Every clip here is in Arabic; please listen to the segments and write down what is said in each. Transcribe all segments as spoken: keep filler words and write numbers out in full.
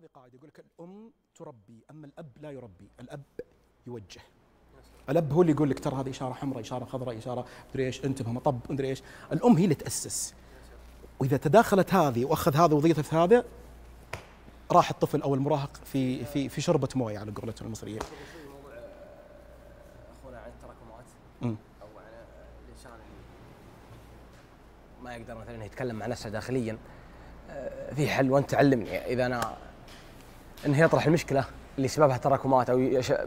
الماضي قاعد يقول لك الأم تربي أما الأب لا يربي، الأب يوجه. الأب هو اللي يقول لك ترى هذه إشارة حمراء، إشارة خضراء، إشارة مدري إيش، انتبه مطب مدري إيش. الأم هي اللي تأسس، وإذا تداخلت هذه وأخذ هذا وظيفة في هذا راح الطفل أو المراهق في في في شربة موية على قولتهم المصريين. أخونا عن التراكمات أو عن الإنسان ما يقدر مثلا يتكلم مع نفسه داخليا، في حل وأنت تعلمني إذا أنا إنه يطرح المشكلة اللي سببها تراكمات أو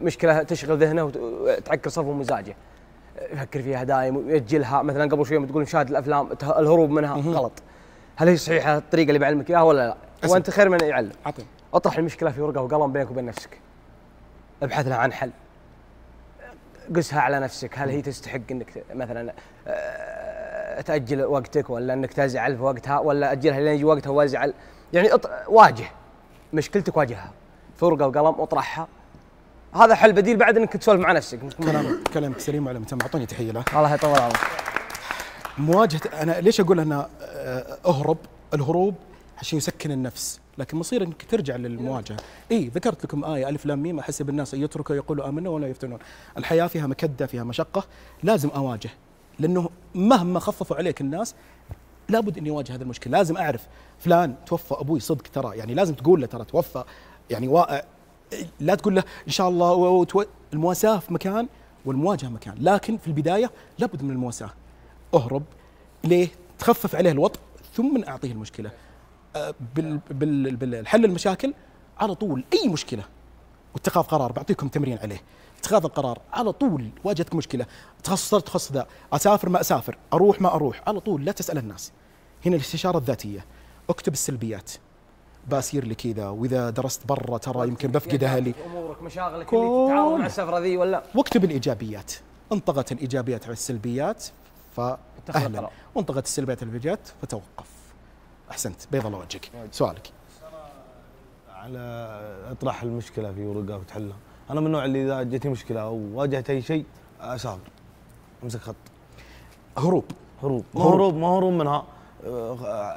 مشكلة تشغل ذهنه وتعكر صرفه ومزاجه، يفكر فيها دائم ويأجلها. مثلا قبل شوية تقول مشاهد الأفلام الهروب منها غلط، هل هي صحيحة الطريقة اللي بعلمك إياها ولا لا؟ وأنت خير من يعلم. عطني أطرح المشكلة في ورقة وقلم بينك وبين نفسك، ابحث لها عن حل، قسها على نفسك. هل هي تستحق أنك مثلا تأجل وقتك، ولا أنك تزعل في وقتها، ولا أجلها لين يجي وقتها وازعل؟ يعني واجه مشكلتك، واجهها في ورقة وقلم واطرحها. هذا حل بديل بعد أنك تسولف مع نفسك. كلامك كلامك سليم وعلى متم. أعطوني تحية له. الله يطول عمرك. مواجهة، أنا ليش أقول أنا أهرب؟ الهروب عشان يسكن النفس، لكن مصير انك ترجع للمواجهه. اي ذكرت لكم آية ألف لام ميم، أحسب الناس أن يتركوا يقولوا آمنا ولا يفتنون. الحياة فيها مكدة، فيها مشقة، لازم أواجه، لأنه مهما خففوا عليك الناس لابد إني أواجه هذا المشكلة. لازم أعرف فلان توفى أبوي صدق ترى، يعني لازم تقول له ترى توفى، يعني وا... لا تقول له إن شاء الله وتو... المواساة في مكان والمواجهة مكان، لكن في البداية لابد من المواساة. أهرب ليه؟ تخفف عليه الوطء ثم أعطيه المشكلة. بالحل المشاكل على طول، اي مشكله واتخاذ قرار. بعطيكم تمرين عليه، اتخاذ القرار على طول. واجهتك مشكله، تخصص صرت تخصص ذا، اسافر ما اسافر، اروح ما اروح، على طول. لا تسال الناس. هنا الاستشاره الذاتيه، اكتب السلبيات، باسير لي كذا، واذا درست برا ترى يمكن بفقد اهلي، امورك مشاغلك اللي تتعاون مع السفره ذي ولا. واكتب الايجابيات، انطغت الايجابيات على السلبيات فاهلا، وانطغت السلبيات على الايجابيات فتوقف. أحسنت، بيض الله وجهك. سؤالك على اطرح المشكله في ورقه وتحلها. انا من النوع اللي اذا جتني مشكله او واجهت اي شيء اسافر، امسك خط. هروب هروب ما هروب ما هروب منها.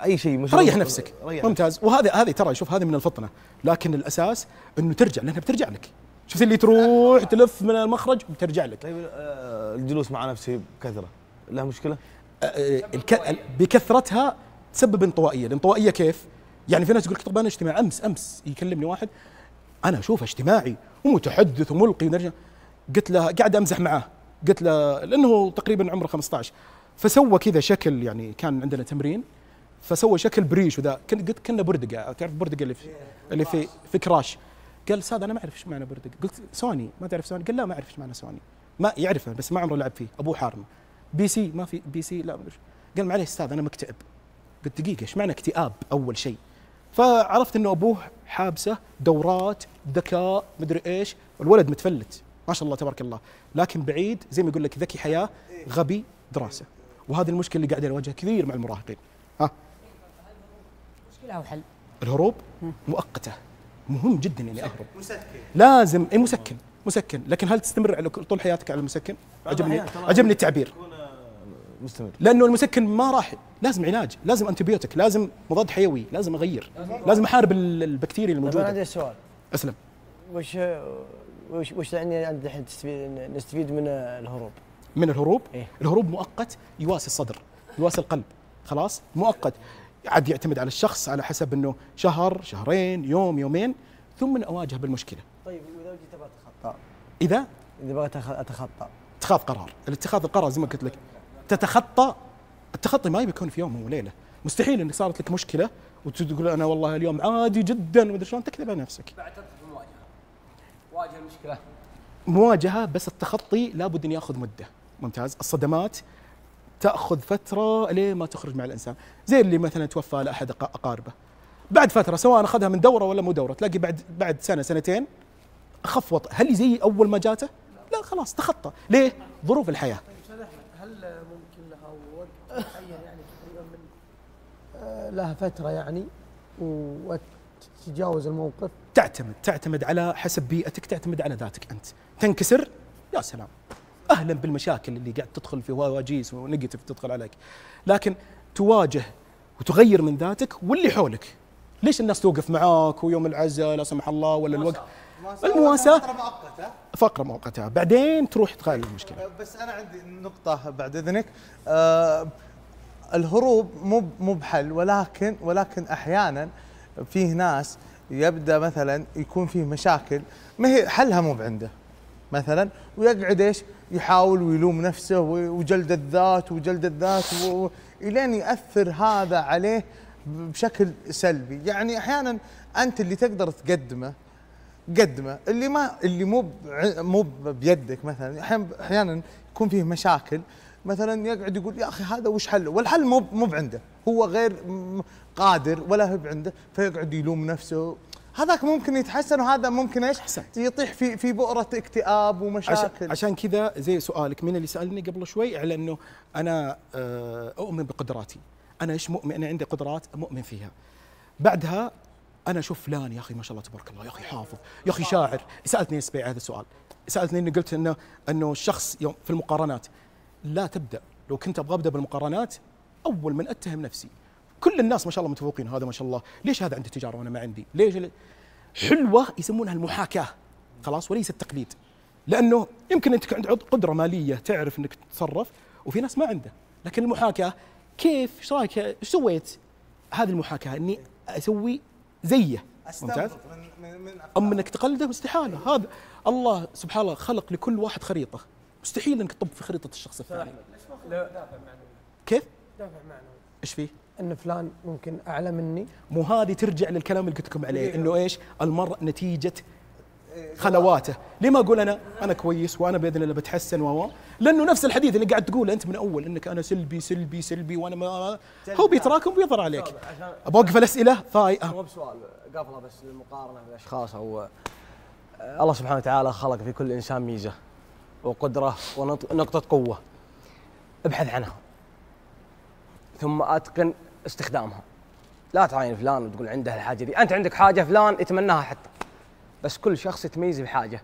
اي شيء مش ريح نفسك. ريح ممتاز. وهذا هذه ترى شوف، هذه من الفطنه، لكن الاساس انه ترجع، لانها بترجع لك. شفت اللي تروح تلف من المخرج بترجع لك. طيب الجلوس مع نفسي بكثره له مشكله؟ بكثرتها تسبب انطوائيه. الانطوائيه كيف؟ يعني في ناس تقول لك طب انا اجتماعي. امس امس يكلمني واحد انا اشوفه اجتماعي ومتحدث وملقي ونرجع، قلت له قاعد امزح معاه، قلت له لانه تقريبا عمره خمسة عشر، فسوى كذا شكل، يعني كان عندنا تمرين فسوى شكل بريش وذا، قلت كنا بردقه، تعرف بردقه اللي في اللي في في كراش. قال استاذ انا ما اعرف ايش معنى بردقه. قلت سوني ما تعرف سوني؟ قال لا ما اعرف ايش معنى سوني، ما يعرفه بس ما عمره لعب فيه، ابوه حارمه. بي سي ما في بي سي، لا. قال معليش استاذ انا مكتئب. قلت دقيقة ايش معنى اكتئاب أول شيء؟ فعرفت إنه أبوه حابسه دورات ذكاء مدري إيش، الولد متفلت ما شاء الله تبارك الله، لكن بعيد زي ما يقول لك ذكي حياة، غبي دراسة. وهذه المشكلة اللي قاعدين نواجهها كثير مع المراهقين. ها مشكلة أو حل؟ الهروب مؤقتة، مهم جدا إني أهرب. مسكن لازم، أي مسكن مسكن، لكن هل تستمر على طول حياتك على المسكن؟ عجبني عجبني التعبير مستمر، لانه المسكن ما راح، لازم علاج، لازم انتبيوتك، لازم مضاد حيوي، لازم اغير، لازم احارب البكتيريا الموجوده. انا عندي سؤال. اسلم. وش وش وش يعني انت الحين نستفيد من الهروب؟ من الهروب؟ إيه؟ الهروب مؤقت، يواسي الصدر، يواسي القلب، خلاص؟ مؤقت، عاد يعتمد على الشخص على حسب انه شهر، شهرين، يوم، يومين، ثم اواجه بالمشكله. طيب واذا جيت ابغى اتخطى؟ اذا؟ اذا بغيت اتخطى. اتخاذ قرار، الاتخاذ القرار زي ما قلت لك. تتخطى، التخطي ما يكون في يوم وليله، مستحيل انك صارت لك مشكله وتقول انا والله اليوم عادي جدا ومدري شلون، تكذب على نفسك. بعد تدخل مواجهه، واجه المشكله. مواجهه، بس التخطي لابد ان ياخذ مده، ممتاز، الصدمات تاخذ فتره لين ما تخرج مع الانسان، زي اللي مثلا توفى لاحد اقاربه. بعد فتره سواء اخذها من دوره ولا مو دوره، تلاقي بعد بعد سنه سنتين اخف وطئ، هل زي اول ما جاته؟ لا خلاص تخطى، ليه؟ ظروف الحياه. ممكن لها وقت معين يعني تقريبا من لها فتره يعني وتتجاوز الموقف؟ تعتمد تعتمد على حسب بيئتك، تعتمد على ذاتك انت. تنكسر، يا سلام، اهلا بالمشاكل اللي قاعد تدخل في واجيس ونيجاتيف تدخل عليك، لكن تواجه وتغير من ذاتك واللي حولك. ليش الناس توقف معاك ويوم العزة لا سمح الله ولا الوقت؟ المواساة فقرة مؤقتة، فقرة مؤقتة بعدين تروح تغير المشكلة. بس أنا عندي نقطة بعد إذنك، أه الهروب مو مو بحل، ولكن ولكن أحيانا فيه ناس يبدأ مثلا يكون فيه مشاكل ما هي حلها مو بعنده مثلا، ويقعد ايش يحاول ويلوم نفسه وجلد الذات وجلد الذات إلين يأثر هذا عليه بشكل سلبي. يعني أحيانا أنت اللي تقدر تقدمه قدمه، اللي ما اللي مو مو بيدك مثلا. أحيانا يكون فيه مشاكل مثلا يقعد يقول يا أخي هذا وش حله، والحل مو مو بعنده، هو غير قادر ولا هو بعنده، فيقعد يلوم نفسه. هذاك ممكن يتحسن وهذا ممكن ايش؟ يطيح في في بؤره اكتئاب ومشاكل. عشان كذا زي سؤالك مين اللي سالني قبل شوي على انه انا اؤمن بقدراتي، انا ايش مؤمن، انا عندي قدرات مؤمن فيها. بعدها انا اشوف فلان يا اخي ما شاء الله تبارك الله، يا اخي حافظ، يا اخي شاعر. سالتني اسبيع هذا السؤال، سالتني انه قلت انه انه الشخص يوم في المقارنات لا تبدا، لو كنت ابغى ابدا بالمقارنات اول من اتهم نفسي. كل الناس ما شاء الله متفوقين، هذا ما شاء الله ليش هذا عنده تجاره وانا ما عندي؟ ليش؟ حلوه يسمونها المحاكاه خلاص، وليس التقليد، لانه يمكن انت عندك قدره ماليه تعرف انك تتصرف وفي ناس ما عنده، لكن المحاكاه كيف؟ ايش رايك ايش سويت؟ هذه المحاكاه اني اسوي زيه، ممتاز؟ اما انك تقلده استحاله. هذا الله سبحان الله خلق لكل واحد خريطه، مستحيل انك تطب في خريطه الشخص الثاني. كيف؟ دافع معنوي. ايش فيه؟ ان فلان ممكن اعلى مني، مو هذه ترجع للكلام اللي قلت لكم عليه انه ايش؟ المرء نتيجه خلواته. ليه ما اقول انا انا كويس وانا باذن الله بتحسن و لانه نفس الحديث اللي قاعد تقوله انت من اول انك انا سلبي سلبي سلبي وانا ما هو بيتراكم ويظهر عليك. بوقف الاسئله فايقه. مو بسؤال قفله بس للمقارنه بالاشخاص، او الله سبحانه وتعالى خلق في كل انسان ميزه وقدره ونقطه قوه، ابحث عنها ثم اتقن استخدامها. لا تعاين فلان وتقول عنده الحاجه دي، انت عندك حاجه فلان يتمناها حتى، بس كل شخص يتميز بحاجه،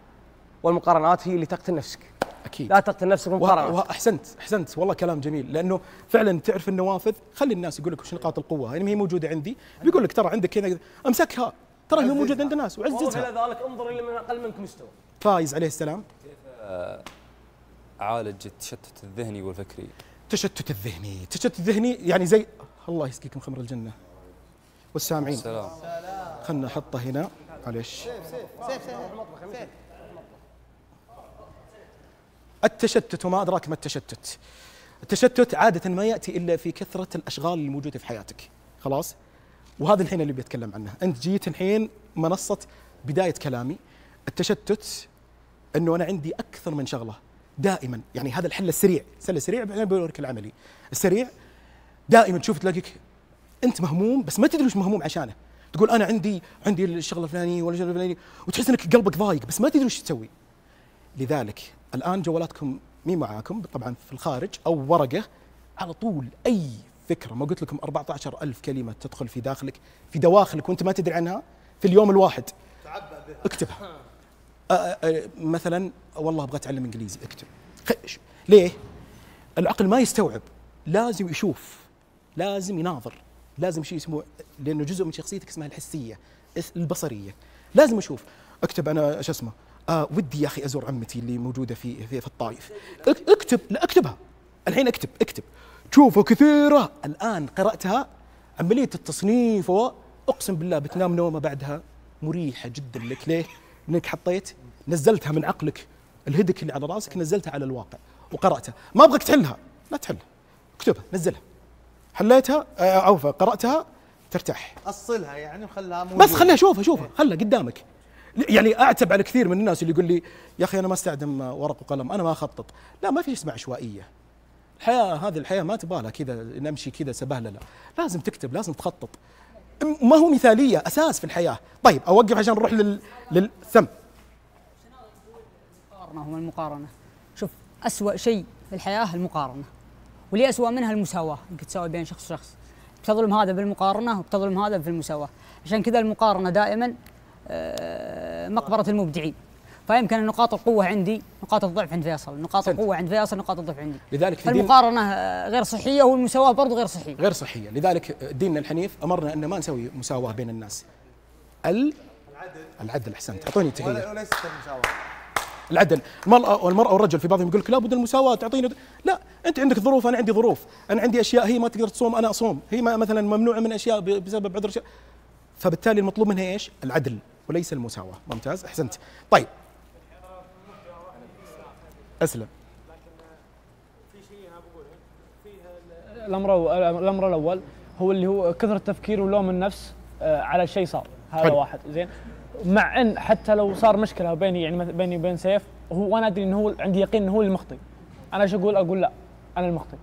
والمقارنات هي اللي تقتل نفسك. اكيد لا تقتل نفسك بالمقارنات. احسنت احسنت والله كلام جميل، لانه فعلا تعرف النوافذ، خلي الناس يقول لك وش نقاط القوه، يعني هي موجوده عندي، بيقول لك ترى عندك كذا، امسكها، ترى هي موجوده عند الناس وعززها. وغير ذلك انظر الى من اقل منك مستوى. فايز عليه السلام كيف اعالج التشتت الذهني والفكري؟ التشتت الذهني، التشتت الذهني يعني زي الله يسقيكم خمر الجنة والسامعين. سلام. خلنا نحطه هنا معليش. التشتت، وما أدراك ما التشتت. التشتت عادة ما يأتي إلا في كثرة الأشغال الموجودة في حياتك، خلاص؟ وهذا الحين اللي بيتكلم عنه، أنت جيت الحين منصة بداية كلامي. التشتت إنه أنا عندي أكثر من شغلة دائما، يعني هذا الحل السريع، الحل السريع بعدين بوريك العملي. السريع دائما تشوف تلاقيك انت مهموم بس ما تدري وش مهموم عشانه، تقول انا عندي عندي الشغله الفلانيه ولا الشغله الفلانيه، وتحس انك قلبك ضايق بس ما تدري وش تسوي. لذلك الان جوالاتكم مين معاكم طبعا في الخارج او ورقه، على طول اي فكره، ما قلت لكم أربعة عشر ألف كلمه تدخل في داخلك في دواخلك وانت ما تدري عنها في اليوم الواحد، تعبأ بها اكتبها. مثلا والله ابغى اتعلم انجليزي، اكتب. ليه؟ العقل ما يستوعب، لازم يشوف، لازم يناظر، لازم شيء اسمه، لانه جزء من شخصيتك اسمها الحسيه البصريه، لازم اشوف. اكتب انا شو اسمه، آه ودي يا اخي ازور عمتي اللي موجوده في في, في الطائف، اكتب. لا اكتبها الحين، اكتب اكتب شوفها كثيره. الان قراتها، عمليه التصنيف اقسم بالله بتنام نومه بعدها مريحه جدا لك. ليه؟ انك حطيت نزلتها من عقلك، الهدك اللي على راسك نزلتها على الواقع وقراتها. ما ابغاك تحلها، لا تحلها، اكتبها، نزلها. حليتها عفوا قراتها ترتاح. اصلها يعني وخلها موجودة. بس خليها، شوفها شوفها، خلها قدامك. يعني اعتب على كثير من الناس اللي يقول لي يا اخي انا ما استخدم ورق وقلم، انا ما اخطط. لا، ما في شيء اسمه عشوائيه. الحياه هذه الحياه ما تبالها كذا نمشي كذا سبهله، لا، لازم تكتب، لازم تخطط. ما هو مثاليه اساس في الحياه. طيب اوقف عشان نروح لل للسم. المقارنه هو المقارنه. شوف، اسوأ شيء في الحياه المقارنه، وليه اسوأ منها المساواه، انك تساوي بين شخص وشخص، بتظلم هذا بالمقارنه وبتظلم هذا في المساواه. عشان كذا المقارنه دائما مقبره المبدعين. فيمكن نقاط القوه عندي نقاط الضعف عند فيصل، نقاط القوه عند فيصل نقاط الضعف عندي. لذلك في المقارنه غير صحيه والمساواه برضه غير صحيه. غير صحيه، لذلك ديننا الحنيف امرنا ان ما نسوي مساواه بين الناس. ال العدل العدل احسنت، اعطوني تحيه. وليست المساواه. العدل، المرأة والمرأة والرجل في بعضهم يقول لك لابد المساواة تعطيني، لا أنت عندك ظروف أنا عندي ظروف، أنا عندي أشياء هي ما تقدر تصوم أنا أصوم، هي مثلا ممنوعة من أشياء بسبب عذر، فبالتالي المطلوب منها إيش؟ العدل وليس المساواة، ممتاز أحسنت، طيب أسلم. لكن في شيء أنا بقوله فيه الأمر الأمر الأول هو اللي هو كثرة التفكير ولوم النفس على شيء صار، هذا واحد زين. مع ان حتى لو صار مشكله بيني يعني بيني وبين سيف هو وانا ادري انه هو عندي يقين انه هو المخطئ، انا ايش اقول؟ اقول لا انا المخطئ،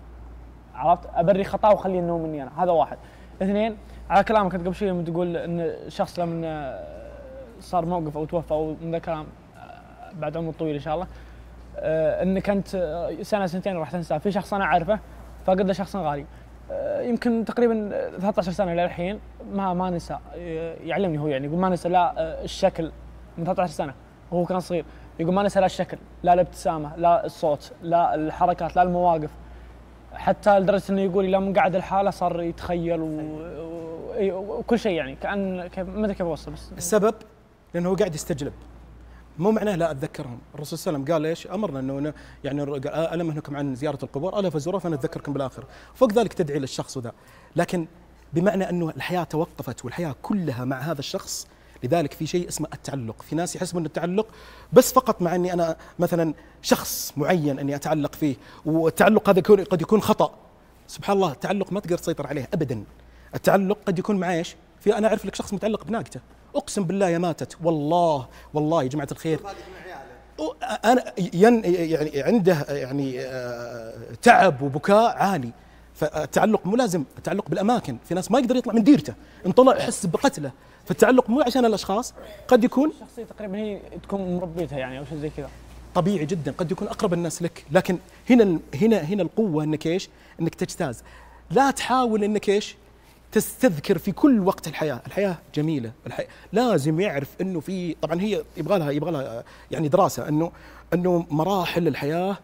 عرفت؟ ابري خطا وخلي انه مني انا، هذا واحد. اثنين، على كلامك كنت قبل شوي لما تقول ان الشخص لما صار موقف او توفى او من ذا الكلام بعد عمر طويل ان شاء الله، انك انت سنه سنتين راح تنساه. في شخص انا عارفه فقد له شخص غالي يمكن تقريبا ثلاثة عشر سنه للحين ما ما نسى، يعلمني هو يعني يقول ما نسى لا الشكل من ثلاثة عشر سنه وهو كان صغير، يقول ما نسى لا الشكل لا الابتسامه لا الصوت لا الحركات لا المواقف، حتى لدرجه انه يقول لما قعد الحاله صار يتخيل وكل شيء، يعني كان كيف ما ادري كيف اوصل. بس السبب لانه هو قاعد يستجلب، مو معناه لا اتذكرهم، الرسول صلى الله عليه وسلم قال ايش؟ امرنا انه يعني الم انهكم عن زياره القبور الا فزوروها فنتذكركم بالاخره، فوق ذلك تدعي للشخص وذا، لكن بمعنى انه الحياه توقفت والحياه كلها مع هذا الشخص، لذلك في شيء اسمه التعلق، في ناس يحسبون التعلق بس فقط مع اني انا مثلا شخص معين اني اتعلق فيه، والتعلق هذا قد يكون خطا، سبحان الله التعلق ما تقدر تسيطر عليه ابدا، التعلق قد يكون مع ايش؟ في انا اعرف لك شخص متعلق بناقته، اقسم بالله يا ماتت والله والله يا جماعه الخير انا ين يعني عنده يعني تعب وبكاء عالي، فالتعلق مو لازم، التعلق بالاماكن، في ناس ما يقدر يطلع من ديرته، ان طلع يحس بقتله، فالتعلق مو عشان الاشخاص، قد يكون الشخصيه تقريبا هي تكون مربيتها يعني او شيء زي كذا، طبيعي جدا قد يكون اقرب الناس لك، لكن هنا هنا هنا القوه انك ايش؟ انك تجتاز، لا تحاول انك ايش؟ تستذكر في كل وقت الحياه، الحياه جميله، الحياة لازم يعرف انه في، طبعا هي يبغى لها يبغى لها يعني دراسه، انه انه مراحل الحياه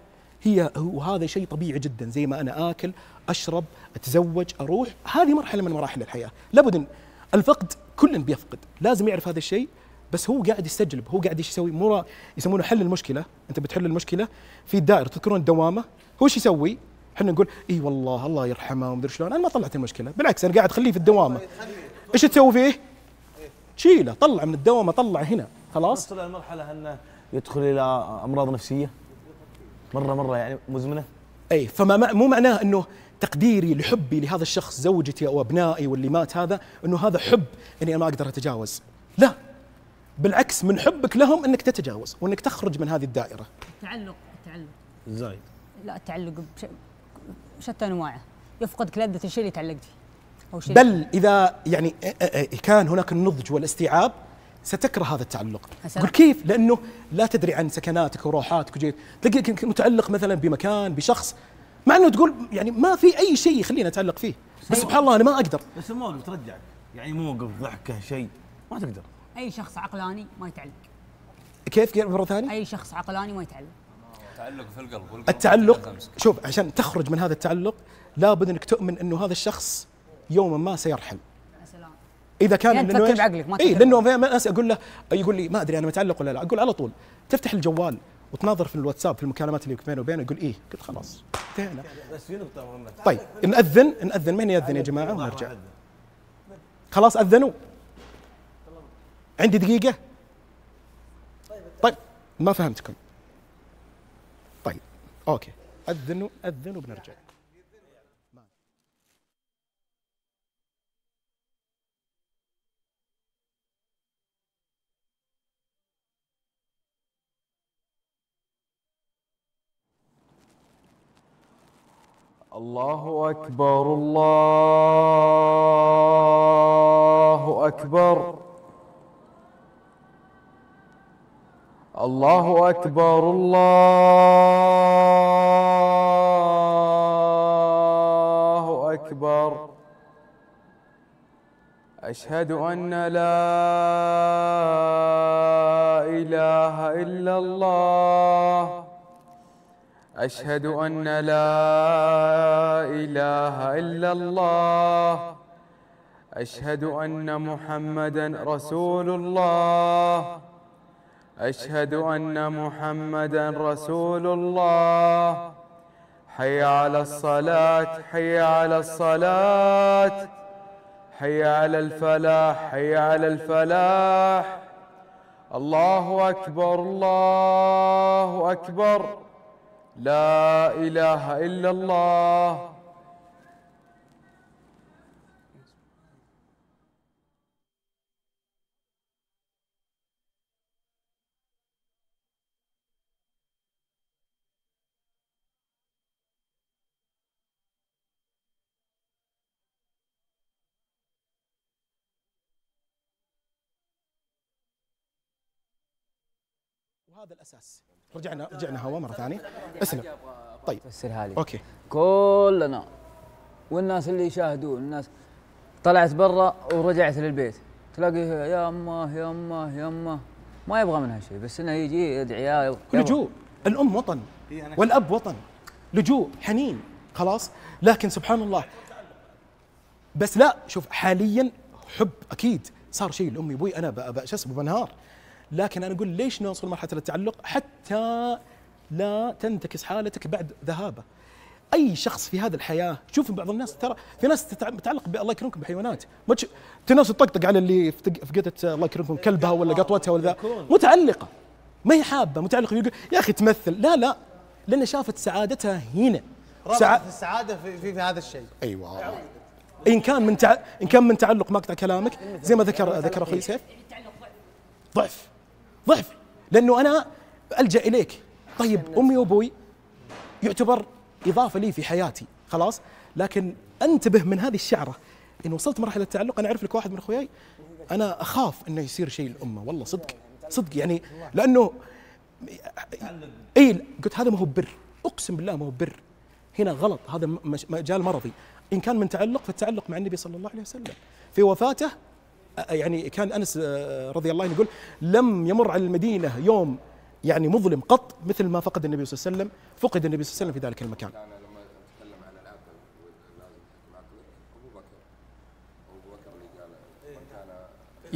هي، وهذا شيء طبيعي جدا، زي ما انا اكل، اشرب، اتزوج، اروح، هذه مرحله من مراحل الحياه، لابد الفقد كل بيفقد، لازم يعرف هذا الشيء، بس هو قاعد يستجلب، هو قاعد ايش يسوي؟ مو يسمونه حل المشكله، انت بتحل المشكله في الدائره، تذكرون الدوامه؟ هو ايش يسوي؟ احنا نقول اي والله الله يرحمه ومدري شلون، انا ما طلعت المشكله، بالعكس انا قاعد اخليه في الدوامه. ايش تسوي فيه؟ تشيله، طلع من الدوامه، طلع هنا، خلاص؟ وصل لمرحله انه يدخل الى امراض نفسيه مره مره يعني مزمنه. اي فما مو معناه انه تقديري لحبي لهذا الشخص، زوجتي او ابنائي واللي مات هذا، انه هذا حب اني انا ما اقدر اتجاوز، لا بالعكس من حبك لهم انك تتجاوز وانك تخرج من هذه الدائره. التعلق التعلق ازاي؟ لا التعلق بشيء شتى انواعه، يفقد كلده الشيء اللي تعلقت فيه او شيء، بل اذا يعني كان هناك النضج والاستيعاب ستكره هذا التعلق. قل كيف؟ لانه لا تدري عن سكناتك وروحاتك وجيت، تلاقيك متعلق مثلا بمكان بشخص، مع انه تقول يعني ما في اي شيء يخليني اتعلق فيه، بس سبحان الله انا ما اقدر. بس الموقف ترجعك يعني، موقف ضحكه شيء ما تقدر. اي شخص عقلاني ما يتعلق. كيف مره ثانيه؟ اي شخص عقلاني ما يتعلق. التعلق في القلب، والقلب التعلق، شوف عشان تخرج من هذا التعلق لابد انك تؤمن انه هذا الشخص يوما ما سيرحل. يا سلام. اذا كان يعني تفكر بعقلك ما تفكر. اي لانه ناس اقول له، يقول لي ما ادري انا متعلق ولا لا، اقول على طول تفتح الجوال وتناظر في الواتساب في المكالمات اللي بيني وبينه، يقول ايه، قلت خلاص انتهينا. بس في نقطة مهمة، طيب نأذن نأذن مين يأذن يا جماعة ونرجع؟ خلاص أذنوا؟ عندي دقيقة؟ طيب ما فهمتكم. اوكي اذنوا اذنوا بنرجع. الله اكبر الله اكبر الله أكبر الله أكبر أشهد أن لا إله إلا الله أشهد أن لا إله إلا الله أشهد أن محمداً رسول الله أشهد أن محمداً رسول الله حي على الصلاة حي على الصلاة حي على الفلاح حي على الفلاح الله أكبر الله أكبر لا إله إلا الله. هذا الاساس. رجعنا رجعنا هوا مره ثانيه. اسلم. طيب فسرها لي. اوكي. كلنا والناس اللي يشاهدون الناس طلعت برا ورجعت للبيت، تلاقي يا امه يا امه يا امه ما يبغى منها شيء، بس انه يجي يدعي لجوء. الام وطن والاب وطن، لجوء حنين خلاص. لكن سبحان الله، بس لا شوف حاليا حب اكيد صار شيء لامي ابوي انا شو اسمه بنهار، لكن أنا أقول ليش نوصل مرحلة التعلق حتى لا تنتكس حالتك بعد ذهابه. أي شخص في هذه الحياة، شوف بعض الناس ترى في ناس تتعلق بالله يكرمكم بحيوانات، ناس تطقطق على اللي فقدت الله يكرمكم كلبها ولا قطوتها ولا ذا، متعلقة ما هي حابة، متعلقة يقول يا أخي تمثل، لا لا لأن شافت سعادتها هنا، ربطت السعادة في, في, في هذا الشيء. أيوه إن كان من تع... إن كان من تعلق مقطع كلامك زي ما ذكر ذكر أخوي سيف، ضعف ضعف لانه انا الجا اليك. طيب امي وابوي يعتبر اضافه لي في حياتي خلاص، لكن انتبه من هذه الشعره ان وصلت مرحله التعلق. انا اعرف لك واحد من اخوياي انا اخاف انه يصير شيء لامه، والله صدق صدق يعني، لانه اي قلت هذا ما هو بر، اقسم بالله ما هو بر، هنا غلط، هذا مجال مرضي. ان كان من تعلق فالتعلق مع النبي صلى الله عليه وسلم في وفاته، يعني كان أنس رضي الله عنه يقول لم يمر على المدينة يوم يعني مظلم قط مثل ما فقد النبي صلى الله عليه وسلم، فقد النبي صلى الله عليه وسلم في ذلك المكان. أنا لما أتكلم عن العبد لازم معكم أبو بكر، أبو بكر اللي قال من كان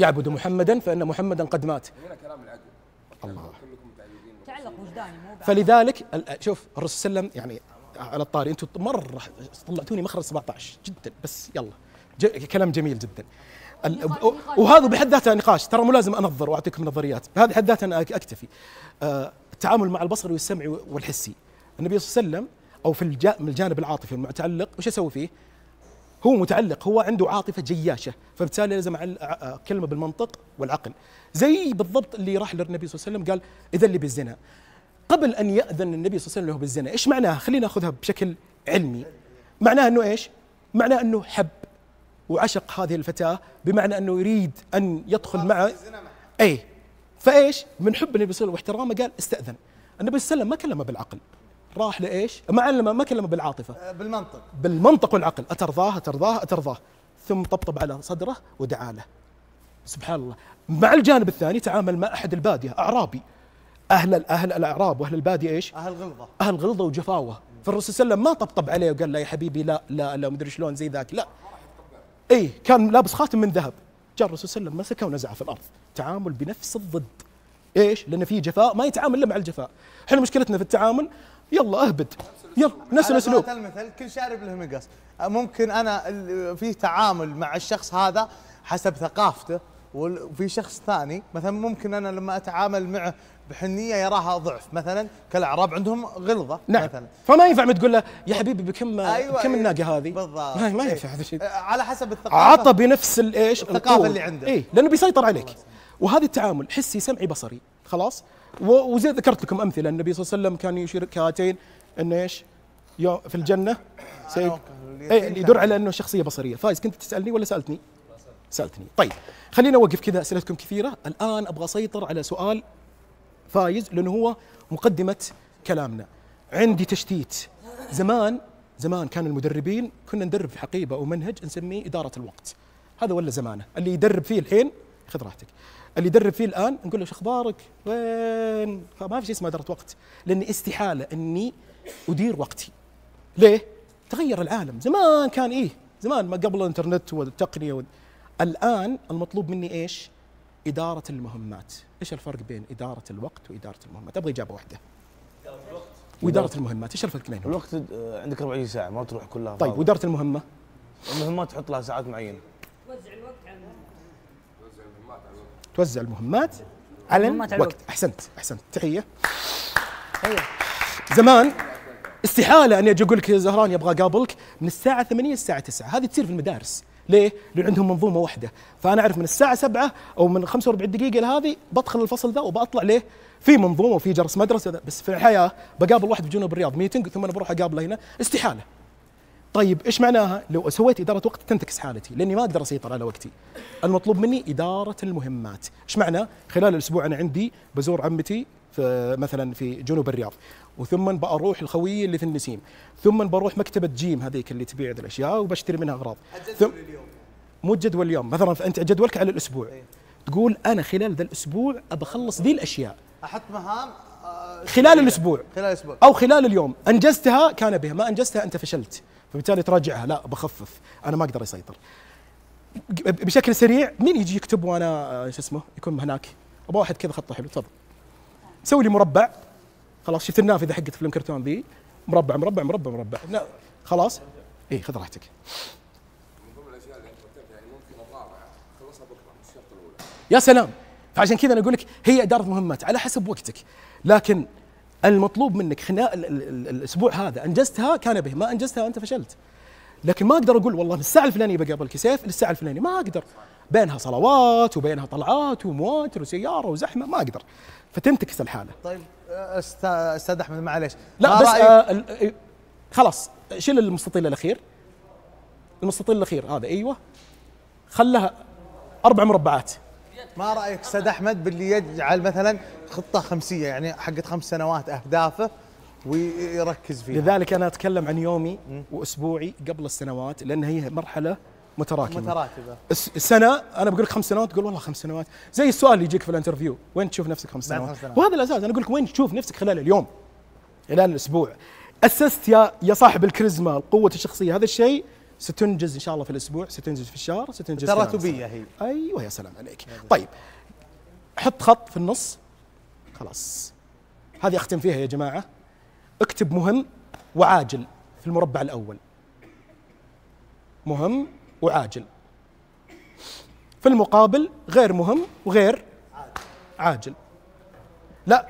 يعبد محمدا فإن محمدا قد مات. هنا كلام العقل. الله. تعلق وجداني مو بعد. فلذلك شوف الرسول صلى الله عليه وسلم، يعني على الطاري أنتم مرة طلعتوني مخرج سبعة عشر جدا، بس يلا كلام جميل جدا. وهذا بحد ذاته نقاش، ترى مو لازم انظر واعطيكم نظريات، هذا بحد ذاته انا اكتفي. آه التعامل مع البصري والسمعي والحسي، النبي صلى الله عليه وسلم او في الجا من الجانب العاطفي المتعلق وش يسوي فيه؟ هو متعلق، هو عنده عاطفه جياشه، فبالتالي لازم كلمه بالمنطق والعقل، زي بالضبط اللي راح للنبي صلى الله عليه وسلم قال اذن لي بالزنا. قبل ان ياذن النبي صلى الله عليه وسلم له بالزنا، ايش معناها؟ خلينا ناخذها بشكل علمي. معناها انه ايش؟ معناها انه حب وعشق هذه الفتاة، بمعنى أنه يريد أن يدخل معه. أي فإيش؟ من حب النبي صلى الله عليه وسلم واحترامه قال استأذن. النبي صلى الله عليه وسلم ما كلمه بالعقل، راح لإيش؟ ما ما كلمه بالعاطفة، بالمنطق بالمنطق والعقل. أترضاه أترضاه أترضاه، ثم طبطب على صدره ودعا له. سبحان الله. مع الجانب الثاني تعامل مع أحد البادية، أعرابي، أهل أهل الأعراب وأهل البادية إيش؟ أهل غلظة، أهل غلظة وجفاوة. فالرسول صلى الله عليه وسلم ما طبطب عليه وقال له يا حبيبي لا لا لا مدري شلون زي ذاك، لا. اي كان لابس خاتم من ذهب، جاء الرسول صلى الله عليه وسلم مسكه ونزعه في الارض، تعامل بنفس الضد. ايش؟ لان في جفاء، ما يتعامل الا مع الجفاء. احنا مشكلتنا في التعامل يلا اهبد، يلا نفس الاسلوب. على المثل كل شارب له مقص، ممكن انا في تعامل مع الشخص هذا حسب ثقافته، وفي شخص ثاني مثلا ممكن انا لما اتعامل معه بحنيه يراها ضعف، مثلا كالاعراب عندهم غلظه. نعم. مثلا فما ينفع ما تقول له يا حبيبي بكم. أيوة بكم. أيوة الناقه هذه بالضبط، ما, ما ينفع هذا الشيء. على حسب الثقافه، عطى بنفس الايش الثقافه اللي عنده. اي لانه بيسيطر عليك. وهذا التعامل حسي سمعي بصري خلاص. وزي ذكرت لكم امثله، النبي صلى الله عليه وسلم كان يشير كهاتين انه ايش في الجنه سيد اللي يدور على انه شخصيه بصريه. فايز كنت تسالني ولا سالتني؟ سالتني. طيب خلينا اوقف كذا، اسئلتكم كثيره. الان ابغى اسيطر على سؤال فايز لانه هو مقدمه كلامنا. عندي تشتيت، زمان زمان كان المدربين كنا ندرب في حقيبه او منهج نسميه اداره الوقت. هذا ولا زمانه، اللي يدرب فيه الحين خذ راحتك، اللي يدرب فيه الان نقول له ايش اخبارك؟ وين؟ ما في شيء اسمه اداره وقت، لاني استحاله اني ادير وقتي. ليه؟ تغير العالم، زمان كان ايه؟ زمان ما قبل الانترنت والتقنيه وال... الان المطلوب مني ايش؟ اداره المهمات. ايش الفرق بين اداره الوقت واداره المهمات؟ ابغى اجابه واحده. اداره الوقت واداره المهمات، ايش الفرق بينهم؟ الوقت عندك أربعين ساعه ما تروح كلها. طيب واداره المهمه؟ المهمات تحط لها ساعات معينه. توزع الوقت على المهمات. توزع المهمات على المهمات على الوقت. احسنت احسنت، تحيه. تحيه. زمان استحاله اني اجي اقول لك يا زهران يبغى اقابلك من الساعه ثمانية للساعه تسعة، هذه تصير في المدارس. ليه؟ لأن عندهم منظومة واحدة، فأنا أعرف من الساعة سبعة أو من خمسة وأربعين دقيقة لهذه بدخل الفصل ذا وبطلع، ليه؟ في منظومة وفي جرس مدرسة. بس في الحياة بقابل واحد في جنوب الرياض ميتنج ثم أنا بروح أقابله هنا، استحالة. طيب إيش معناها؟ لو سويت إدارة وقت تنتكس حالتي، لأني ما أقدر أسيطر على وقتي. المطلوب مني إدارة المهمات، إيش معنى؟ خلال الأسبوع أنا عندي بزور عمتي في مثلا في جنوب الرياض، وثم بروح الخويه اللي في النسيم، ثم بروح مكتبه جيم هذيك اللي تبيع الاشياء وبشتري منها اغراض. ثم اليوم مو جدول اليوم، مثلا انت جدولك على الاسبوع. أيه. تقول انا خلال ذا الاسبوع بخلص ذي الاشياء، احط مهام أه خلال الاسبوع خلال الاسبوع او خلال اليوم، انجزتها كان بها، ما انجزتها انت فشلت، فبالتالي تراجعها. لا بخفف، انا ما اقدر اسيطر بشكل سريع. مين يجي يكتب وانا شو اسمه يكون هناك؟ ابغى واحد كذا خطه حلو، تفضل سوي لي مربع. خلاص شفت النافذه حقت فيلم كرتون ذي، مربع مربع مربع مربع. لا خلاص اي خذ راحتك. من ضمن الاشياء اللي رتبتها يعني ممكن الرابعه خلصها بكره مش الشرط الاولى. يا سلام، فعشان كذا انا اقول لك هي اداره مهمات على حسب وقتك، لكن المطلوب منك خلال الاسبوع هذا انجزتها كان به، ما انجزتها انت فشلت. لكن ما اقدر اقول والله من الساعه الفلانيه بقابلك سيف للساعه الفلانيه، ما اقدر، بينها صلوات وبينها طلعات ومواتر وسياره وزحمه، ما اقدر، فتنتكس الحاله. طيب استاذ احمد معليش، لا بس آه خلاص شيل المستطيل الاخير، المستطيل الاخير هذا ايوه، خلها اربع مربعات. ما رايك استاذ احمد باللي يجعل مثلا خطه خمسيه يعني حقت خمس سنوات اهدافه ويركز فيها؟ لذلك انا اتكلم عن يومي واسبوعي قبل السنوات، لان هي مرحله متراكمه متراكمه. السنه انا بقول لك خمس سنوات تقول والله خمس سنوات، زي السؤال اللي يجيك في الانترفيو وين تشوف نفسك خمس سنوات؟ سنوات، وهذا الاساس. انا اقول لك وين تشوف نفسك خلال اليوم، خلال الاسبوع. اسست يا يا صاحب الكاريزما، القوه الشخصيه، هذا الشيء ستنجز ان شاء الله في الاسبوع، ستنجز في الشهر، ستنجز تراتبيه هي. ايوه يا سلام عليك. طيب حط خط في النص، خلاص هذه اختم فيها يا جماعه. اكتب مهم وعاجل في المربع الاول، مهم وعاجل. في المقابل غير مهم وغير عاجل. لا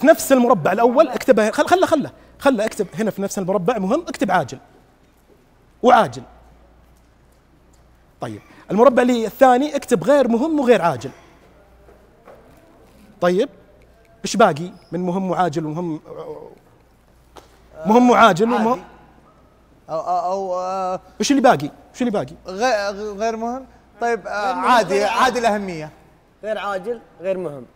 في نفس المربع الاول اكتبها، خله خله خله اكتب هنا في نفس المربع مهم، اكتب عاجل وعاجل. طيب المربع لي الثاني اكتب غير مهم وغير عاجل. طيب ايش باقي من مهم وعاجل ومهم مهم وعاجل ومهم او او او ايش اللي باقي؟ ايش اللي باقي؟ غير مهم. طيب عادي، عادي الاهميه، غير عاجل غير مهم،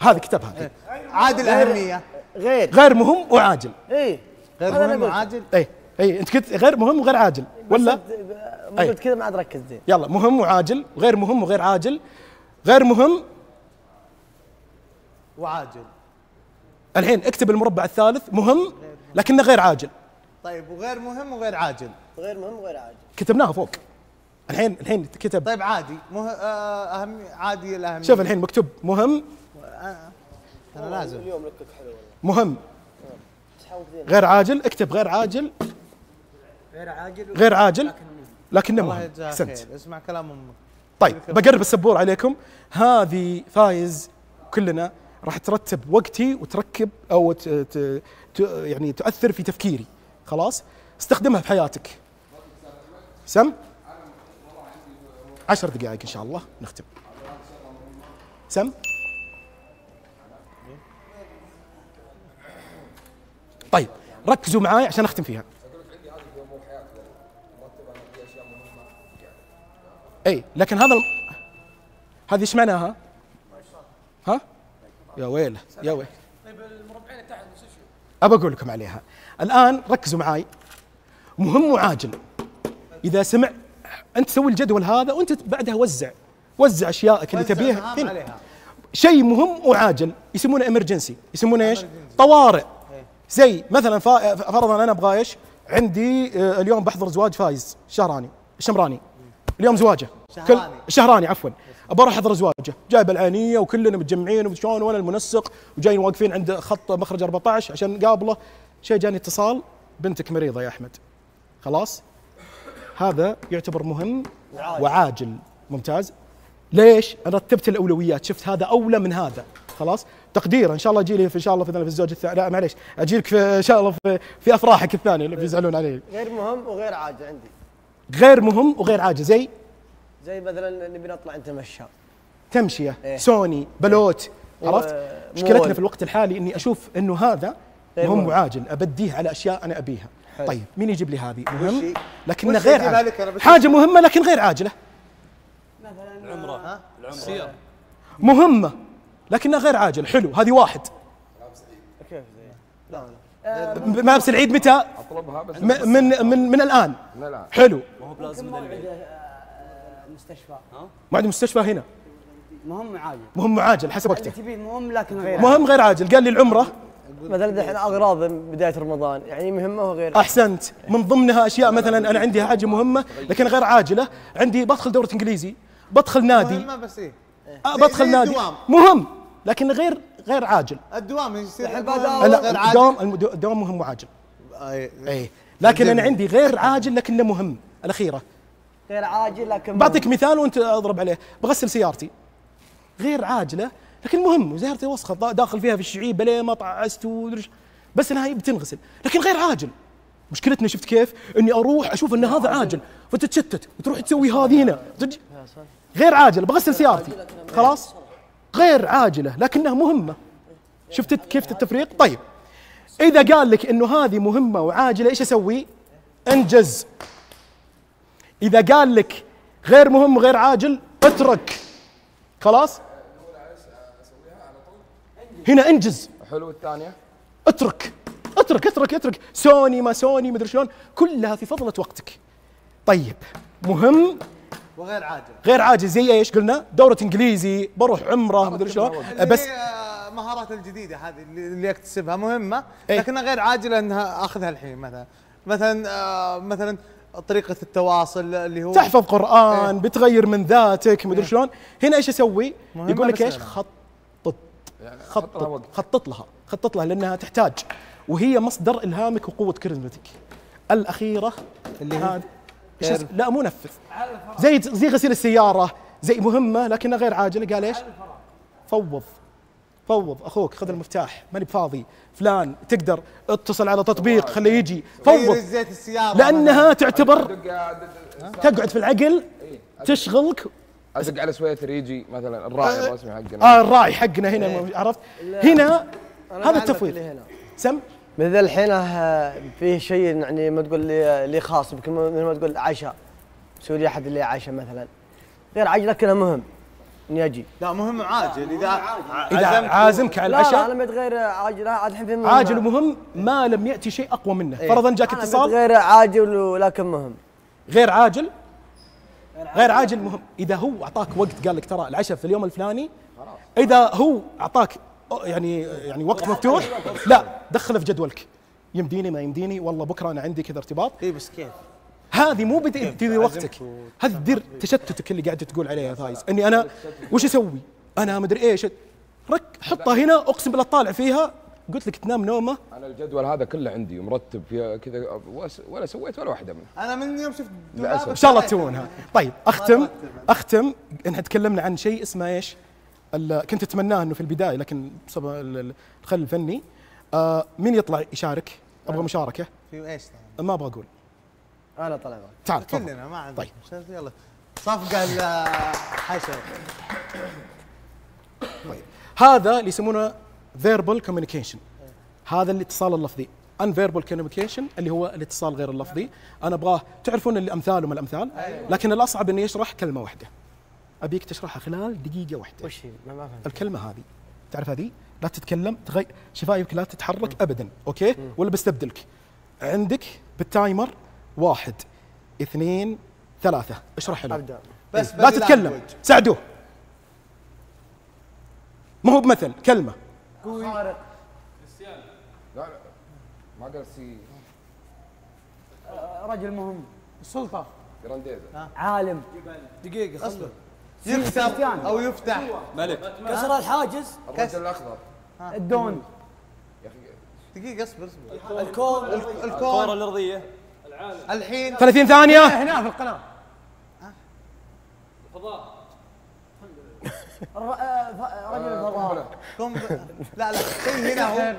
هذه كتبها. إيه. عادي الاهميه، غير غير مهم وعاجل. اي غير مهم وعاجل. اي اي انت كنت غير مهم وغير عاجل ولا؟ ما قلت كذا ما عاد ركز زين. يلا مهم وعاجل، غير مهم وغير عاجل، غير مهم وعاجل. الحين اكتب المربع الثالث مهم لكنه غير عاجل. طيب وغير مهم وغير عاجل، غير مهم وغير عاجل كتبناها فوق. الحين الحين كتب طيب عادي مه... اهم عادي الاهم. شوف الحين مكتوب مهم انا أه. لازم اليوم لكك حلو والله. مهم أه. غير عاجل، اكتب غير عاجل غير عاجل غير عاجل لكنه مهم. احسنت، اسمع كلام امك. طيب بقرب السبور عليكم، هذه فايز كلنا راح ترتب وقتي وتركب او ت... ت... ت... يعني تؤثر في تفكيري. خلاص استخدمها في حياتك. سم عشر دقائق ان شاء الله نختم. سم طيب ركزوا معاي عشان اختم فيها. اي لكن هذا هذه ايش معناها؟ ها يا ويله يا ويله. طيب المربعين تحت نسيت ابى اقول لكم عليها الان، ركزوا معاي. مهم وعاجل، اذا سمع انت سوي الجدول هذا وانت بعدها وزع وزع اشيائك اللي تبيها هنا. شيء مهم وعاجل يسمونه امرجنسي، يسمونه ايش؟ طوارئ. زي مثلا فرضا انا ابغى ايش؟ عندي اليوم بحضر زواج فايز شهراني الشمراني، اليوم زواجه شهراني كل شهراني عفوا، ابى اروح احضر زواجه، جايب العينيه وكلنا متجمعين وشلون وانا المنسق وجايين واقفين عند خط مخرج أربعة عشر عشان نقابله، شيء جاني اتصال بنتك مريضه يا احمد. خلاص؟ هذا يعتبر مهم وعاجل, وعاجل. ممتاز. ليش؟ انا رتبت الاولويات، شفت هذا اولى من هذا، خلاص؟ تقدير ان شاء الله اجي لي ان شاء الله في الزوج الثاني، لا معليش، اجي لك ان شاء الله في, في افراحك الثانيه اللي بيزعلون علي. غير مهم وغير عاجل عندي. غير مهم وغير عاجل زي زي مثلا نبي نطلع نتمشى. تمشيه، إيه؟ سوني، بلوت، إيه؟ عرفت؟ مشكلتنا في الوقت الحالي اني اشوف انه هذا مهم وعاجل، ابديه على اشياء انا ابيها. حل. طيب مين يجيب لي هذه؟ مهم لكنها غير عاجله. حاجه مهمه لكن غير عاجله. مثلا العمره، العمره مهمه لكنها غير عاجل، حلو هذه واحد. ملابس العيد كيف زي؟ لا ملابس العيد متى؟ اطلبها بس من من من الان. من الان حلو. ما هو بلازم العيد. مستشفى ها؟ موعد مستشفى هنا. مهم وعاجل. مهم وعاجل حسب وقتك. تبي مهم لكن غير عاجل. مهم غير عاجل، قال لي العمره مثلا دحين اغراض بدايه رمضان، يعني مهمه وغير. احسنت، من ضمنها اشياء مثلا انا عندي حاجه مهمه لكن غير عاجله، عندي بدخل دوره انجليزي، بدخل نادي مهمه بس ايه؟ بدخل نادي الدوام. مهم لكن غير غير عاجل. الدوام يصير غير عاجل. الدوام الدوام مهم وعاجل. اي اي لكن انا عندي غير عاجل لكنه مهم، الاخيره. غير عاجل لكن بعطيك مثال وانت اضرب عليه، بغسل سيارتي. غير عاجله لكن مهم، وزيارتي وسخه داخل فيها في الشعيب ليه ما طعست بس انها بتنغسل، لكن غير عاجل. مشكلتنا شفت كيف؟ اني اروح اشوف ان هذا عاجل فتتشتت وتروح تسوي هذه هنا. غير عاجل، بغسل سيارتي خلاص؟ غير عاجله لكنها مهمه. شفت كيف التفريق؟ طيب اذا قال لك انه هذه مهمه وعاجله ايش اسوي؟ انجز. اذا قال لك غير مهم وغير عاجل اترك. خلاص؟ هنا انجز. حلو الثانية اترك اترك اترك اترك سوني ما سوني مدري شلون، كلها في فضلة وقتك. طيب مهم وغير عاجل. غير عاجل زي ايش قلنا؟ دورة انجليزي، بروح عمره مدري شلون، بس المهارات الجديدة هذه اللي اكتسبها مهمة لكنها غير عاجلة انها اخذها الحين مثلا. مثلا آه مثلا طريقة التواصل اللي هو تحفظ قرآن، ايه؟ بتغير من ذاتك مدري شلون، هنا ايش اسوي؟ يقول لك ايش؟ خط يعني خطط خطط لها خطط لها لانها تحتاج وهي مصدر الهامك وقوه كاريزمتك. الاخيره اللي هذا لا مو نفذ، زي زي غسيل السياره، زي مهمه لكنها غير عاجله، قال ايش؟ فوض فوض اخوك خذ المفتاح ماني بفاضي، فلان تقدر اتصل على تطبيق خليه يجي، فوض لانها تعتبر تقعد في العقل تشغلك. ازق على سويتر يجي مثلا الراعي الرسمي حقنا، اه الراعي حقنا هنا ايه. عرفت؟ هنا هذا التفويض. سم مثل الحين فيه شيء يعني ما تقول لي لي خاص، يمكن ما تقول عشاء مسوي لي احد اللي عشاء مثلا غير عاجل لكنها مهم اني اجي. لا مهم عاجل اذا اذا عازمك على العشاء. لا انا غير عاجل الحين عاجل ومهم ما لم ياتي شيء اقوى منه، ايه. فرضا جاك اتصال غير عاجل ولكن مهم. غير عاجل غير عاجل مهم، إذا هو أعطاك وقت قال لك ترى العشاء في اليوم الفلاني، إذا هو أعطاك يعني يعني وقت مفتوح، لا دخله في جدولك، يمديني ما يمديني والله بكرة أنا عندي كذا ارتباط. إي بس كيف؟ هذه مو بدي تدير وقتك، هذه تدير تشتتك اللي قاعد تقول عليها فايز، إني أنا وش أسوي؟ أنا مدري إيش، رك حطها هنا أقسم بالله تطالع فيها قلت لك تنام نومه. انا الجدول هذا كله عندي مرتب في كذا ولا سويت ولا واحده منها. انا من يوم شفت ان شاء الله تسوونها. طيب اختم اختم احنا تكلمنا عن شيء اسمه ايش؟ كنت اتمناه انه في البدايه لكن بسبب الخلل الفني. آه مين يطلع يشارك؟ ابغى مشاركه. في ايش؟ ما ابغى اقول. انا طلع تعال كلنا ما عندي. طيب يلا صفقه الحشر. طيب هذا اللي يسمونه verbal communication، هذا الاتصال اللفظي. unverbal communication اللي هو الاتصال غير اللفظي. انا ابغاه تعرفون الامثال وما الامثال، لكن الاصعب اني اشرح كلمه واحده، ابيك تشرحها خلال دقيقه واحده. وش هي؟ ما فهمت. الكلمه هذه تعرف هذه لا تتكلم تغير شفايفك لا تتحرك ابدا، اوكي؟ ولا بستبدلك عندك بالتايمر واحد اثنين ثلاثة، اشرح له. أبدأ. بس لا تتكلم، ساعدوه. ما هو بمثل، كلمة. خارق. كريستيانو. لا لا ما قال سي. رجل مهم، السلطة. جرانديزا. عالم. دقيقة اصبر. يكسب أو يفتح. ملك. كسر الحاجز. الرجل الأخضر. الدون. يا أخي دقيقة اصبر اصبر. الكون. الكرة الأرضية. العالم. الحين. ثلاثين ثانية. هنا في القناة. الفضاء. رجل الفضاء. لا لا شيء هنا هو.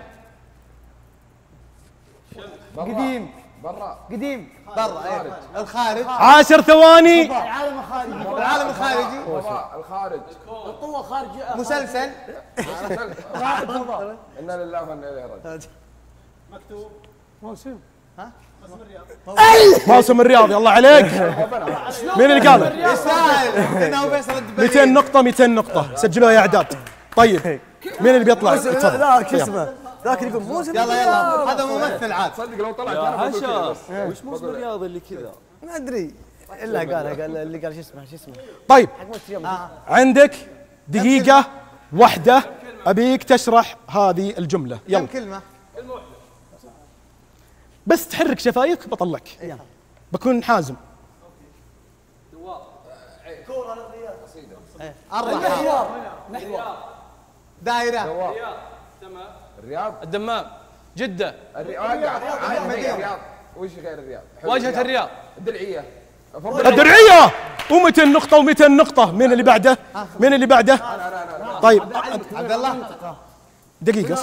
قديم. برا. قديم. برا خارج. الخارج. عشر ثواني. العالم الخارجي. العالم الخارجي. الخارج. القوة خارجية. مسلسل. إنا لله وإنا إليه راجعون. مكتوب. موسم. ها؟ موسم الرياض. موسم الرياض يلا عليك. مين اللي قاله؟ يستاهل. مئتين نقطة مئتين نقطة سجلوها يا أعداد. طيب. مين اللي بيطلع؟ لا شو اسمه؟ ذاك اللي يقول موسم يلا يلا هذا ممثل عاد صدق لو طلع يا هشام وش موسم الرياض اللي كذا؟ ما ادري الا قالها قال اللي قال شو اسمه شو اسمه طيب عندك دقيقة واحدة ابيك تشرح هذه الجملة يلا كلمة كلمة واحدة بس تحرك شفايفك بطلعك يلا بكون حازم دوار كورة للرياض قصيدة الرياض نحوار دائرة تمام الرياض الدمام جدة الرياض وش غير الرياض واجهة الرياض الدرعية الدرعية و200 نقطة و200 نقطة مين اللي بعده؟ مين اللي بعده؟ طيب عبد الله دقيقة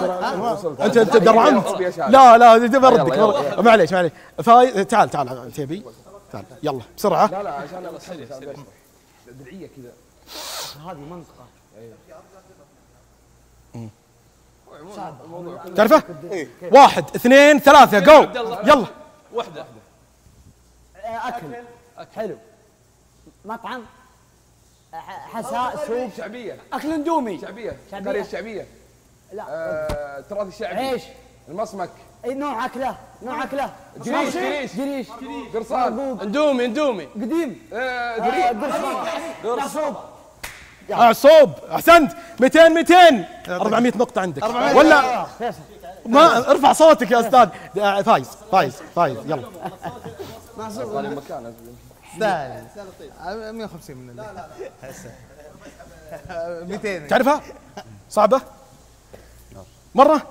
انت انت درعنت لا لا بردك معليش معليش فاي تعال تعال انت تبي تعال يلا بسرعة لا لا عشان درعية كذا هذه منطقة تعرفه؟ إيه؟ واحد اثنين ثلاثة جو يلا واحدة أكل حلو مطعم حساء سوق شعبية أكل اندومي شعبية قرية شعبية لا آه، التراث الشعبي عيش المصمك أي نوع أكله نوع أكله جريش جريش جريش قرصان اندومي اندومي قديم قرصان عصوب احسنت مئتين مئتين أربعمئة نقطة عندك ولا ما ارفع صوتك يا استاذ فايز فايز فايز يلا سهل مئة وخمسين من لا لا مئتين تعرفها صعبة مرة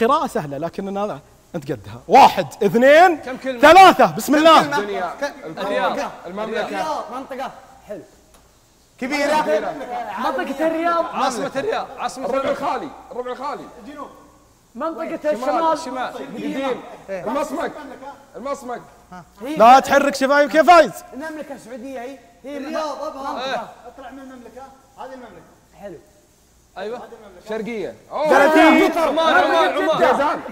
قراءة سهلة لكن أنا انت قدها واحد اثنين ثلاثة بسم الله الدنيا المملكة منطقة حلو كبيرة منطقة الرياض عاصمة الرياض عاصمة الربع الخالي الربع الخالي الجنوب منطقة الشمال الشمال قديم المصمك المصمك لا تحرك شفايفك يا فايز المملكة السعودية هي هي الرياض ابها اطلع من المملكة هذه المملكة حلو ايوه شرقية ثلاثين عمان عمان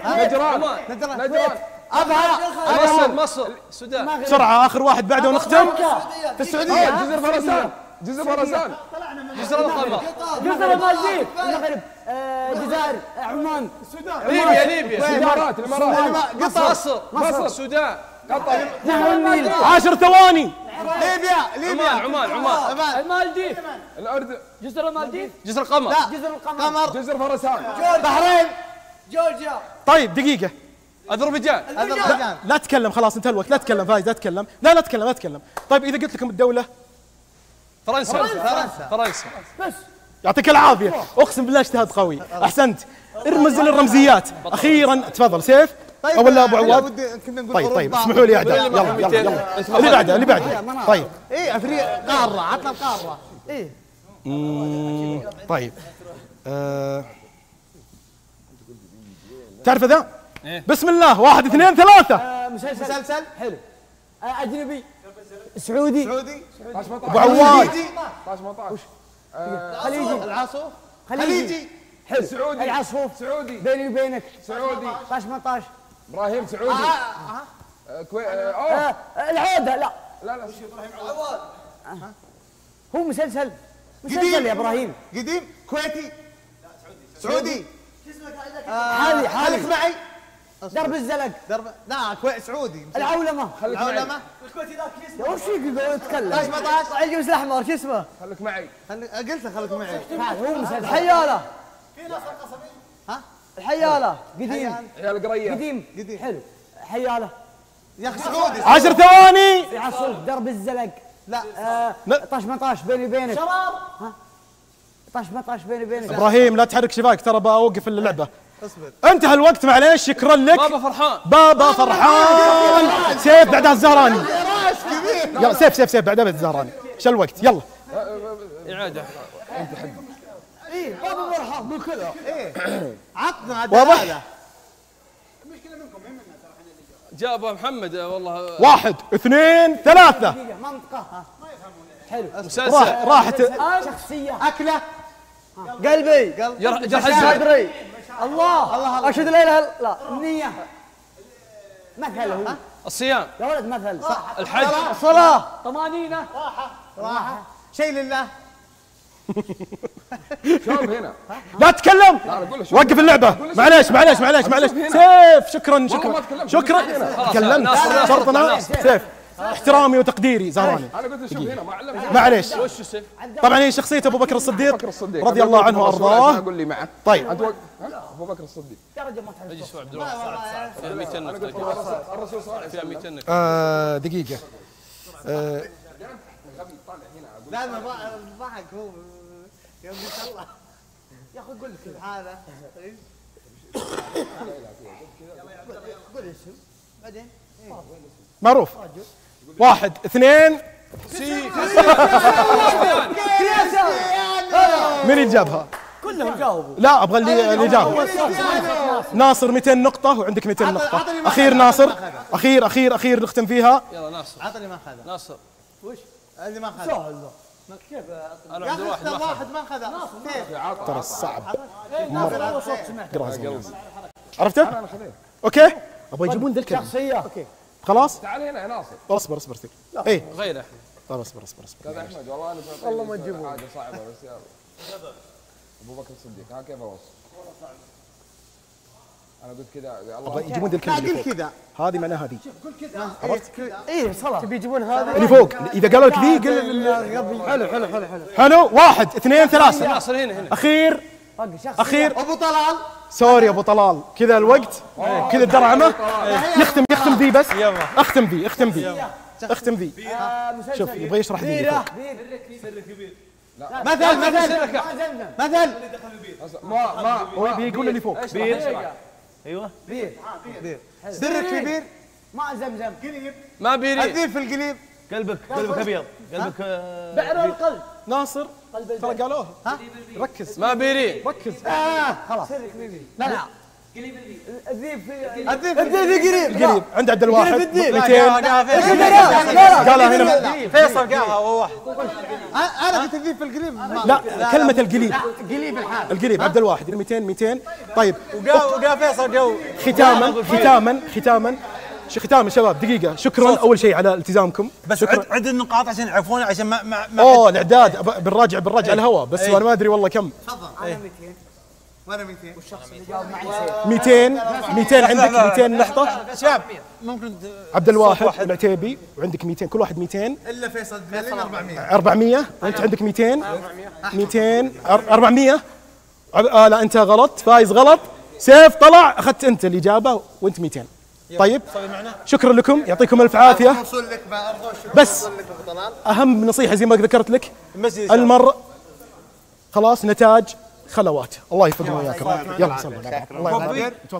عمان نجران نجران ابها مصر مصر السودان بسرعة اخر واحد بعده ونختم في السعودية جزر فرسان جزر فرسان جزر القمر جزر المالديف المغرب الجزائر عمان السودان ليبيا ليبيا الامارات الامارات قطر مصر مصر السودان قطر نهر النيل عشر ثواني ليبيا ليبيا عمان عمان المالديف الاردن جزر المالديف جزر القمر لا جزر القمر جزر فرسان بحرين جورجيا طيب دقيقة اذربيجان اذربيجان لا تتكلم خلاص انتهى الوقت لا تتكلم فايز لا تتكلم لا لا تتكلم لا تتكلم طيب اذا قلت لكم الدولة فرنسا فرنسا فرنسا بس يعطيك العافيه اقسم بالله اجتهاد قوي احسنت ارمز للرمزيات اخيرا تفضل سيف او ولا ابو عواد طيب طيب اسمحوا لي يا اعداء يلا يلا يلا اللي بعده اللي بعده طيب اي افريقيا قاره عطنا القاره اي طيب تعرف ذا بسم الله واحد اثنين ثلاثه مسلسل حلو اجنبي سعودي سعودي ابو عواد طاش خليجي العاصوف خليجي حلو سعودي العاصوف سعودي بيني وبينك سعودي طاش مطاش ابراهيم سعودي اه العوده لا لا لا ابراهيم عواد هو مسلسل مسلسل يا ابراهيم قديم كويتي لا سعودي سعودي شو اسمه قاعد لك حالي حالك معي درب الزلق درب لا كويت سعودي العولمه العولمه الكويتي ذاك اسمه وش يتكلم ايش الجوز الاحمر شو اسمه؟ خليك معي قلت له خليك معي الحياله في ناس القصبي ها الحياله قديم عيال قريه قديم قديم حلو حياله يا اخي سعودي عشر ثواني يحصل درب الزلق لا طش مطاش بيني وبينك شباب ها طش مطاش بيني وبينك ابراهيم لا تحرك شباك ترى بوقف اللعبه اصبر انتهى الوقت معليش شكرا لك بابا فرحان بابا فرحان سيف بعدها الزهراني راس كبير يلا سيف سيف سيف بعدها الزهراني شو الوقت يلا اعاده انت حق ايه بابا فرحان مو كذا ايه عطنا عاد هذا المشكله منكم مين منا ترى احنا اللي جابه محمد والله واحد اثنين ثلاثه منطقه ما يفهمون حلو مسلسل راحت شخصيه اكله قلبي قلبي جرح صدري الله الله اشهد لا اله الا الله النية مثل هو الصيام يا ولد مثل الحج الصلاة طمانينة راحة راحة شيء لله شوف هنا لا تتكلم وقف اللعبة معليش معليش معليش معليش سيف شكرا شكرا شكرا تكلمت شرطنا سيف احترامي وتقديري زهراني انا قلت شوف هنا ما علمت معليش طبعا هي شخصيه ابو بكر الصديق رضي الله عنه وارضاه اقول لي معه طيب انت ابو بكر الصديق يا رجل ما تعرف اجي شو عبد الله صعد مئتين نقطة الرسول صار فيها مئتين نقطة دقيقه ااا طالع هنا لا ما ضحك هو يا الله يا اخي قول لك هذا قول اسم بعدين معروف واحد اثنين سي من اللي جابها؟ كلهم جاوبوا لا ابغى اللي جاوب ناصر مئتين نقطة وعندك مئتين نقطة اخير ناصر اخير اخير اخير نختم فيها يلا ناصر عطني ما اخذها ناصر وش؟ اللي ما اخذها سهل كيف انا عندي واحد واحد ما اخذها ناصر ترى صعب عرفته؟ اوكي ابغى يجيبون ذا الكلمة شخصية خلاص؟ تعال هنا يا ناصر اصبر اصبر اصبر لا ايه غير احمد طيب اصبر اصبر اصبر هذا احمد والله انا والله ما تجيبون حاجه صعبه بس يلا ابو بكر الصديق ها كيف اوصف؟ والله صعبه انا قلت كذا الله يجيبون ذي الكلمه اللي فوق هذه معناها هذه شوف قول كذا عرفت؟ ايه صراحه تبي يجيبون هذه اللي فوق اذا قالوا لك ذي قل حلو حلو حلو حلو حلو واحد اثنين ثلاثه ناصر هنا هنا اخير اخير ابو طلال سوري ابو طلال كذا الوقت كذا الدرعمه يختم يختم ذي بس اختم ذي اختم ذي اختم ذي شوف يبغى يشرح ذي سر كبير مثل مثل مثل ما ما هو بيقول اللي فوق بير ايوه بير بير سر كبير ما زمزم قليب ما بيري الذيب في القليب قلبك قلبك ابيض قلبك بعر القلب ناصر ترى قالوها ها ركز ما بيري ركز آه خلاص لا لا قريب الذيب الذيب الذيب قريب قريب عند عبد الواحد مئتين قالها هنا فيصل قالها هو واحد انا قلت الذيب في القريب لا كلمة القليب القليب الحال القليب عبد الواحد مئتين مئتين طيب وقال فيصل قال ختاما ختاما ختاما ختام يا شباب دقيقة شكرا أول شيء على التزامكم بس عد عد النقاط عشان يعرفون عشان ما ما, ما أوه الإعداد بنراجع بنراجع الهواء بس أنا ما أدري والله كم تفضل أنا مئتين وأنا مئتين والشخص اللي جاوب معي مئتين مئتين عندك مئتين نقطة شباب ممكن عبد الواحد العتيبي وعندك مئتين كل واحد مئتين إلا فيصل أربعمئة أربعمئة وأنت عندك مئتين مئتين أربعمئة لا أنت غلط فايز غلط سيف طلع أخذت أنت الإجابة وأنت مئتين طيب شكرا لكم يعطيكم الف عافيه بس اهم نصيحه زي ما ذكرت لك المر خلاص نتاج خلوات الله يفضل وياكم يلا صلوا الله يبارك